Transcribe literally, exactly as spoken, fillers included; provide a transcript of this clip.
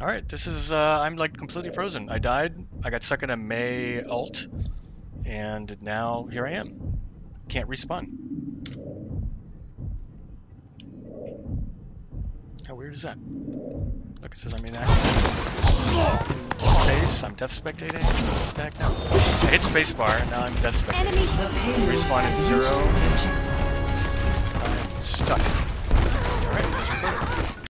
All right, this is, uh, I'm like completely frozen. I died, I got stuck in a Mei ult, and now here I am. Can't respawn. How weird is that? Look, it says I'm in action. Space, I'm death spectating. Back now. I hit spacebar, and now I'm death spectating. Respawn at zero. I'm stuck. All right, let's record it.